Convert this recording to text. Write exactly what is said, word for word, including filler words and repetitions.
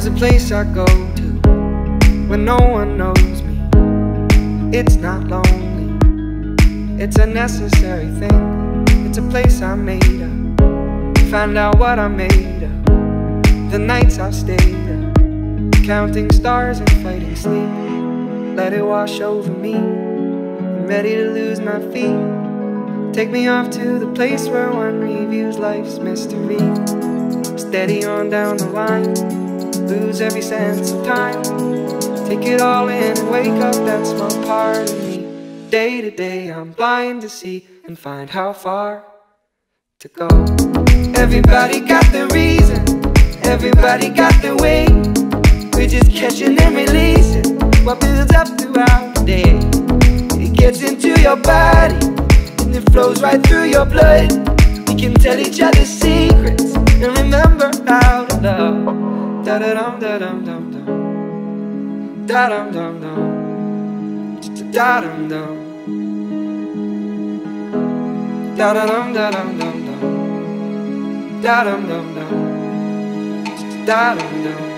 There's a place I go to when no one knows me. It's not lonely, it's a necessary thing. It's a place I made up, find out what I made up. The nights I've stayed up, counting stars and fighting sleep. Let it wash over me, I'm ready to lose my feet. Take me off to the place where one reviews life's mystery. Steady on down the line, lose every sense of time. Take it all in and wake up that small part of me. Day to day I'm blind to see and find how far to go. Everybody got their reason, everybody got their way. We're just catching and releasing what builds up throughout the day. It gets into your body and it flows right through your blood. We can tell each other secrets and remember how to love. Da da dum da dum dum dum, da dum dum dum, da dum dum, da da dum da dum dum dum, da dum dum dum, da dum dum.